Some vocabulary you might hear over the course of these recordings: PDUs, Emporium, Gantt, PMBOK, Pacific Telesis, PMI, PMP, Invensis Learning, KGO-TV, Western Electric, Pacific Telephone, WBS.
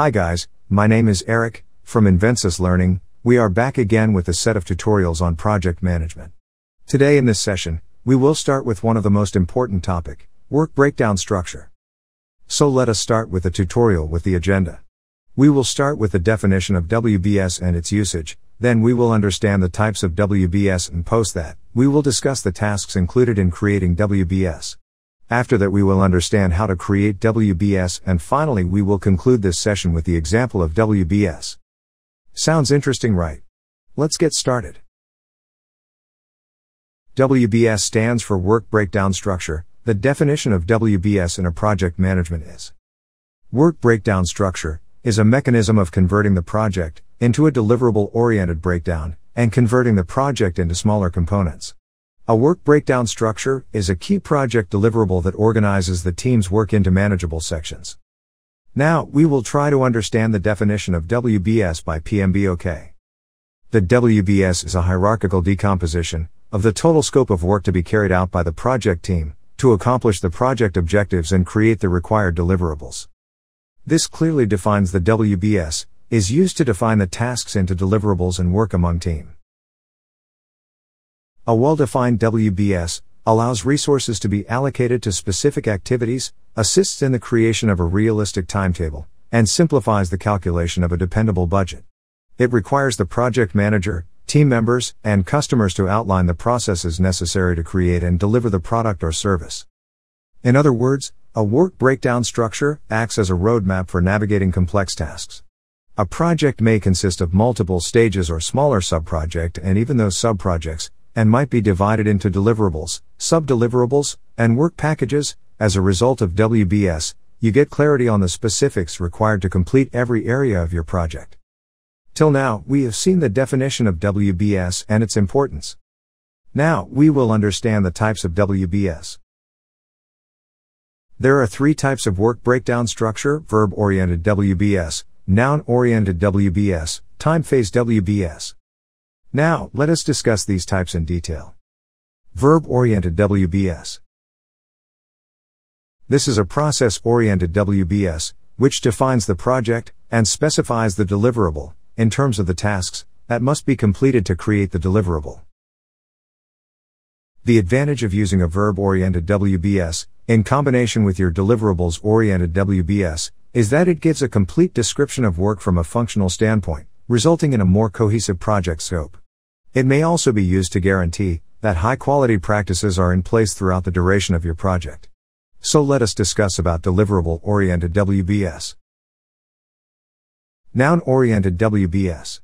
Hi guys, my name is Eric, from Invensis Learning. We are back again with a set of tutorials on project management. Today in this session, we will start with one of the most important topic, work breakdown structure. So let us start with the tutorial with the agenda. We will start with the definition of WBS and its usage, then we will understand the types of WBS and post that, we will discuss the tasks included in creating WBS. After that we will understand how to create WBS and finally we will conclude this session with the example of WBS. Sounds interesting, right? Let's get started. WBS stands for Work Breakdown Structure. The definition of WBS in a project management is: Work breakdown structure is a mechanism of converting the project into a deliverable-oriented breakdown and converting the project into smaller components. A work breakdown structure is a key project deliverable that organizes the team's work into manageable sections. Now, we will try to understand the definition of WBS by PMBOK. The WBS is a hierarchical decomposition of the total scope of work to be carried out by the project team to accomplish the project objectives and create the required deliverables. This clearly defines the WBS, is used to define the tasks into deliverables and work among team. A well-defined WBS allows resources to be allocated to specific activities, assists in the creation of a realistic timetable, and simplifies the calculation of a dependable budget. It requires the project manager, team members, and customers to outline the processes necessary to create and deliver the product or service. In other words, a work breakdown structure acts as a roadmap for navigating complex tasks. A project may consist of multiple stages or smaller subproject, and even those subprojects, and might be divided into deliverables, sub-deliverables, and work packages. As a result of WBS, you get clarity on the specifics required to complete every area of your project. Till now, we have seen the definition of WBS and its importance. Now, we will understand the types of WBS. There are three types of work breakdown structure: verb-oriented WBS, noun-oriented WBS, time-phase WBS. Now, let us discuss these types in detail. Verb-oriented WBS. This is a process-oriented WBS, which defines the project and specifies the deliverable, in terms of the tasks that must be completed to create the deliverable. The advantage of using a verb-oriented WBS, in combination with your deliverables-oriented WBS, is that it gives a complete description of work from a functional standpoint, resulting in a more cohesive project scope. It may also be used to guarantee that high-quality practices are in place throughout the duration of your project. So let us discuss about deliverable-oriented WBS. Noun-oriented WBS.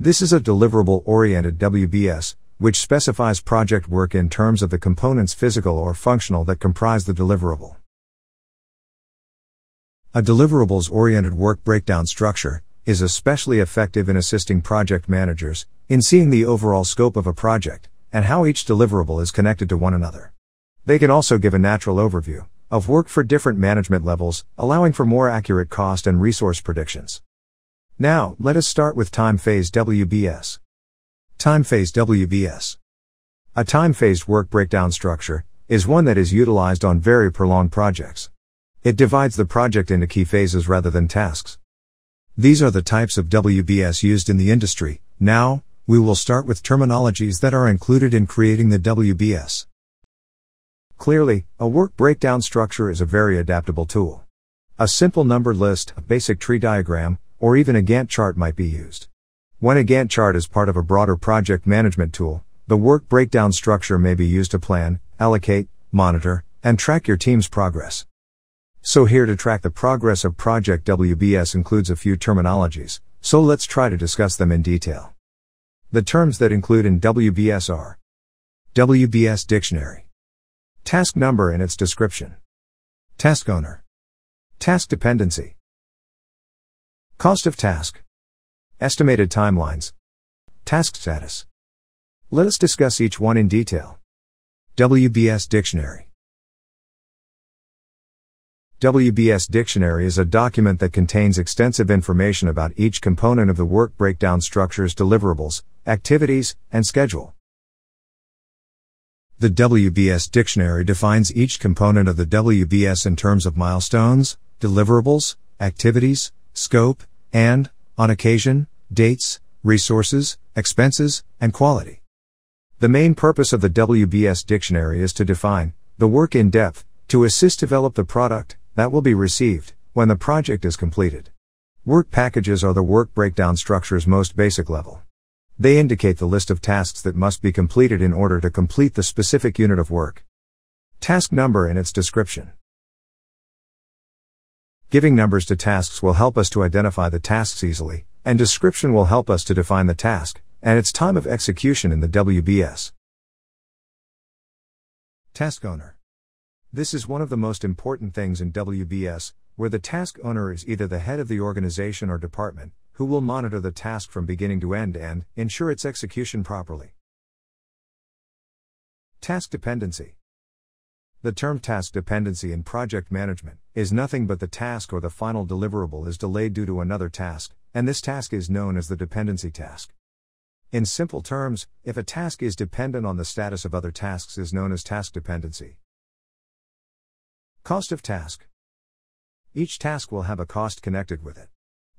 This is a deliverable-oriented WBS, which specifies project work in terms of the components physical or functional that comprise the deliverable. A deliverables-oriented work breakdown structure is especially effective in assisting project managers in seeing the overall scope of a project and how each deliverable is connected to one another. They can also give a natural overview of work for different management levels, allowing for more accurate cost and resource predictions. Now, let us start with time-phase WBS. Time-phase WBS. A time-phased work breakdown structure is one that is utilized on very prolonged projects. It divides the project into key phases rather than tasks. These are the types of WBS used in the industry. Now, we will start with terminologies that are included in creating the WBS. Clearly, a work breakdown structure is a very adaptable tool. A simple numbered list, a basic tree diagram, or even a Gantt chart might be used. When a Gantt chart is part of a broader project management tool, the work breakdown structure may be used to plan, allocate, monitor, and track your team's progress. So here to track the progress of project WBS includes a few terminologies, so let's try to discuss them in detail. The terms that include in WBS are: WBS Dictionary, task number and its description, task owner, task dependency, cost of task, estimated timelines, task status. Let us discuss each one in detail. WBS Dictionary. WBS Dictionary is a document that contains extensive information about each component of the work breakdown structure's deliverables, activities, and schedule. The WBS Dictionary defines each component of the WBS in terms of milestones, deliverables, activities, scope, and, on occasion, dates, resources, expenses, and quality. The main purpose of the WBS dictionary is to define the work in depth, to assist develop the product that will be received when the project is completed. Work packages are the work breakdown structure's most basic level. They indicate the list of tasks that must be completed in order to complete the specific unit of work. Task number in its description. Giving numbers to tasks will help us to identify the tasks easily, and description will help us to define the task and its time of execution in the WBS. Task owner. This is one of the most important things in WBS, where the task owner is either the head of the organization or department, who will monitor the task from beginning to end and ensure its execution properly. Task dependency. The term task dependency in project management is nothing but the task or the final deliverable is delayed due to another task, and this task is known as the dependency task. In simple terms, if a task is dependent on the status of other tasks is known as task dependency. Cost of task. Each task will have a cost connected with it.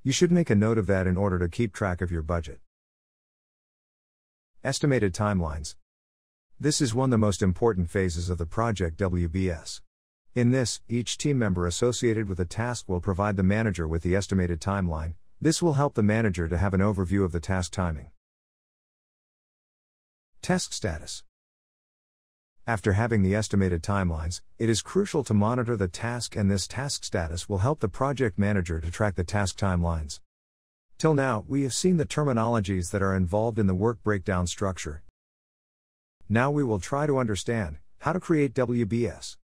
You should make a note of that in order to keep track of your budget. Estimated timelines. This is one of the most important phases of the project WBS. In this, each team member associated with a task will provide the manager with the estimated timeline. This will help the manager to have an overview of the task timing. Task status. After having the estimated timelines, it is crucial to monitor the task, and this task status will help the project manager to track the task timelines. Till now, we have seen the terminologies that are involved in the work breakdown structure. Now we will try to understand how to create WBS.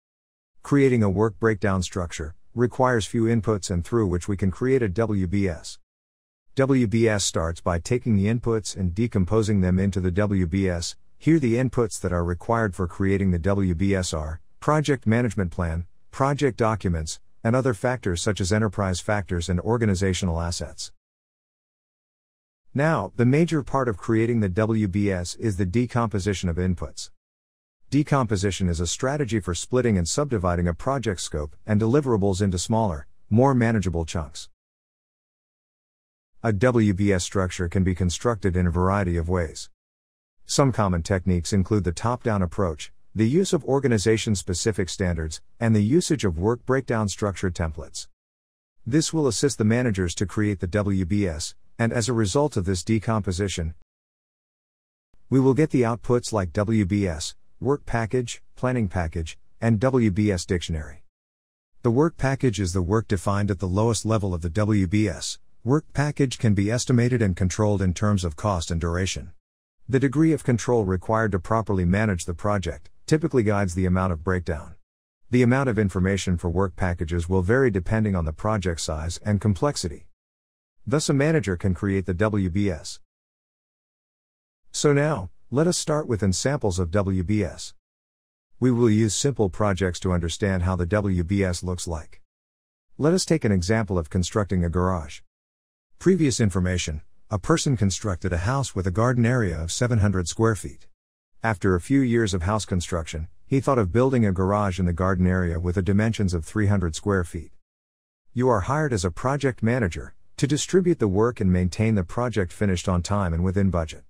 Creating a work breakdown structure requires few inputs and through which we can create a WBS. WBS starts by taking the inputs and decomposing them into the WBS. Here the inputs that are required for creating the WBS are project management plan, project documents, and other factors such as enterprise factors and organizational assets. Now, the major part of creating the WBS is the decomposition of inputs. Decomposition is a strategy for splitting and subdividing a project scope and deliverables into smaller, more manageable chunks. A WBS structure can be constructed in a variety of ways. Some common techniques include the top-down approach, the use of organization-specific standards, and the usage of work breakdown structure templates. This will assist the managers to create the WBS, and as a result of this decomposition, we will get the outputs like WBS, work package, planning package, and WBS dictionary. The work package is the work defined at the lowest level of the WBS. Work package can be estimated and controlled in terms of cost and duration. The degree of control required to properly manage the project typically guides the amount of breakdown. The amount of information for work packages will vary depending on the project size and complexity. Thus, a manager can create the WBS. So now, let us start with examples of WBS. We will use simple projects to understand how the WBS looks like. Let us take an example of constructing a garage. Previous information. A person constructed a house with a garden area of 700 square feet. After a few years of house construction, he thought of building a garage in the garden area with a dimensions of 300 square feet. You are hired as a project manager to distribute the work and maintain the project finished on time and within budget.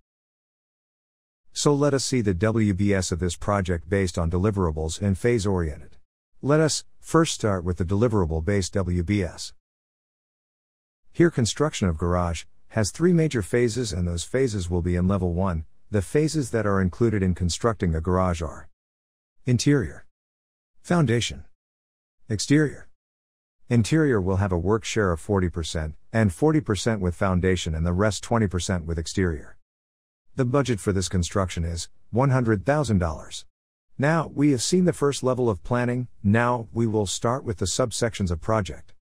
So let us see the WBS of this project based on deliverables and phase-oriented. Let us first start with the deliverable-based WBS. Here construction of garage has three major phases, and those phases will be in level 1. The phases that are included in constructing a garage are interior, foundation, exterior. Interior will have a work share of 40%, and 40% with foundation and the rest 20% with exterior. The budget for this construction is $100,000. Now, we have seen the first level of planning. Now, we will start with the subsections of project.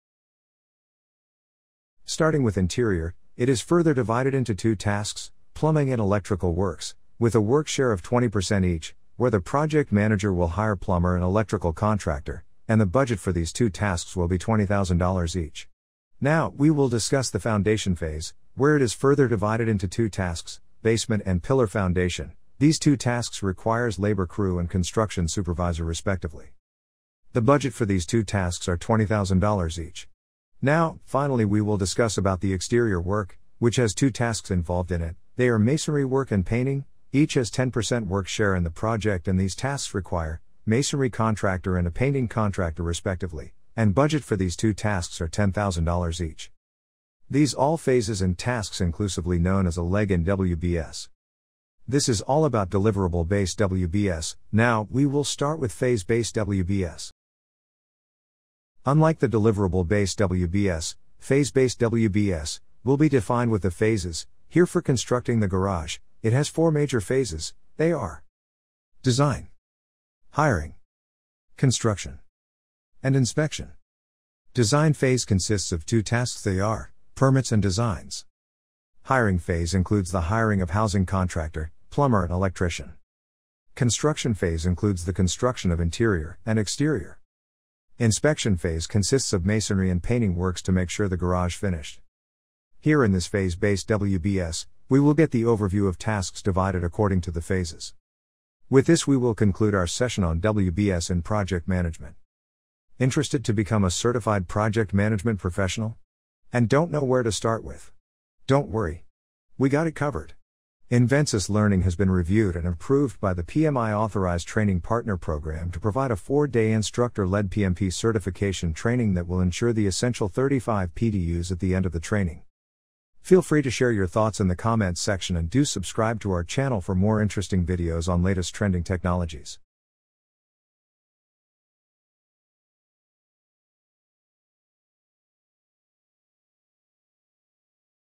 Starting with interior, it is further divided into two tasks, plumbing and electrical works, with a work share of 20% each, where the project manager will hire plumber and electrical contractor, and the budget for these two tasks will be $20,000 each. Now, we will discuss the foundation phase, where it is further divided into two tasks, basement and pillar foundation. These two tasks requires labor crew and construction supervisor respectively. The budget for these two tasks are $20,000 each. Now, finally we will discuss about the exterior work, which has two tasks involved in it. They are masonry work and painting, each has 10% work share in the project, and these tasks require masonry contractor and a painting contractor respectively, and budget for these two tasks are $10,000 each. These all phases and tasks inclusively known as a leg in WBS. This is all about deliverable-based WBS. Now, we will start with phase-based WBS. Unlike the deliverable-based WBS, phase-based WBS will be defined with the phases. Here for constructing the garage, it has four major phases. They are design, hiring, construction, and inspection. Design phase consists of two tasks. They are permits and designs. Hiring phase includes the hiring of housing contractor, plumber, and electrician. Construction phase includes the construction of interior and exterior. Inspection phase consists of masonry and painting works to make sure the garage finished. Here in this phase-based WBS, we will get the overview of tasks divided according to the phases. With this we will conclude our session on WBS in project management. Interested to become a certified project management professional? And don't know where to start with? Don't worry. We got it covered. Invensis Learning has been reviewed and approved by the PMI Authorized Training Partner Program to provide a 4-day instructor-led PMP certification training that will ensure the essential 35 PDUs at the end of the training. Feel free to share your thoughts in the comments section and do subscribe to our channel for more interesting videos on latest trending technologies.